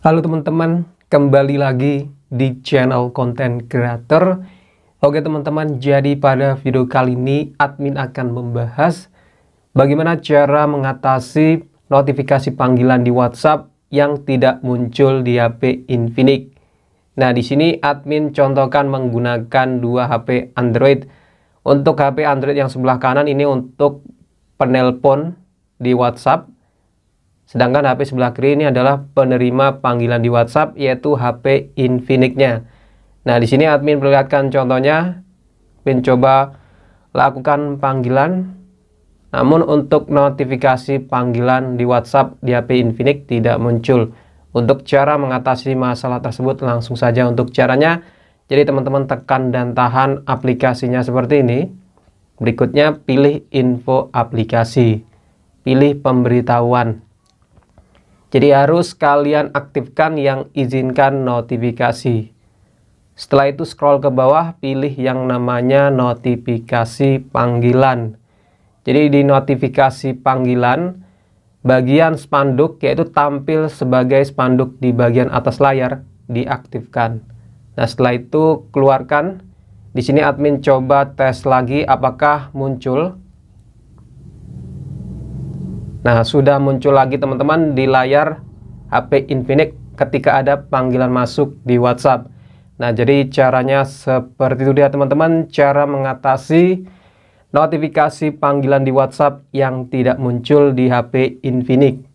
Halo teman-teman, kembali lagi di channel konten creator. Oke teman-teman, jadi pada video kali ini admin akan membahas bagaimana cara mengatasi notifikasi panggilan di WhatsApp yang tidak muncul di HP Infinix. Nah, di sini admin contohkan menggunakan dua HP Android. Untuk HP Android yang sebelah kanan ini untuk penelpon di WhatsApp. Sedangkan HP sebelah kiri ini adalah penerima panggilan di WhatsApp, yaitu HP Infinix-nya. Nah, di sini admin perlihatkan contohnya. Admin coba lakukan panggilan. Namun untuk notifikasi panggilan di WhatsApp di HP Infinix tidak muncul. Untuk cara mengatasi masalah tersebut, langsung saja untuk caranya. Jadi teman-teman tekan dan tahan aplikasinya seperti ini. Berikutnya pilih info aplikasi. Pilih pemberitahuan. Jadi harus kalian aktifkan yang izinkan notifikasi. Setelah itu scroll ke bawah, pilih yang namanya notifikasi panggilan. Jadi di notifikasi panggilan, bagian spanduk, yaitu tampil sebagai spanduk di bagian atas layar, diaktifkan. Nah setelah itu keluarkan. Di sini admin coba tes lagi apakah muncul. Nah, sudah muncul lagi teman-teman di layar HP Infinix ketika ada panggilan masuk di WhatsApp. Nah, jadi caranya seperti itu dia teman-teman, cara mengatasi notifikasi panggilan di WhatsApp yang tidak muncul di HP Infinix.